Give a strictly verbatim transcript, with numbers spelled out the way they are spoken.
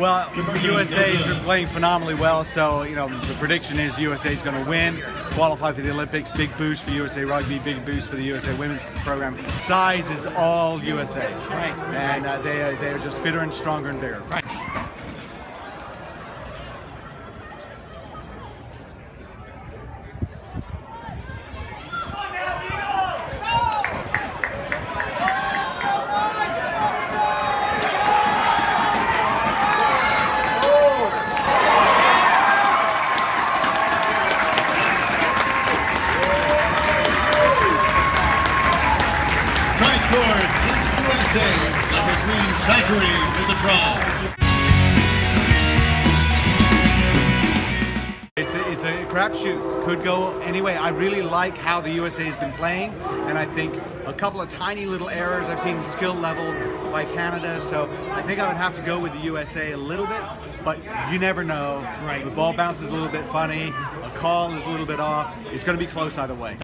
Well, the U S A has been playing phenomenally well, so you know the prediction is U S A is going to win, qualify for the Olympics. Big boost for U S A Rugby, big boost for the U S A Women's program. Size is all U S A, right? And uh, they are, they are just fitter and stronger and bigger. Right. U S A, number three, Zachary, with the draw. It's a, it's a crapshoot. Could go anyway. I really like how the U S A has been playing, and I think a couple of tiny little errors I've seen skill level by Canada, so I think I would have to go with the U S A a little bit, but you never know. Right. The ball bounces a little bit funny, a call is a little bit off. It's going to be close either way.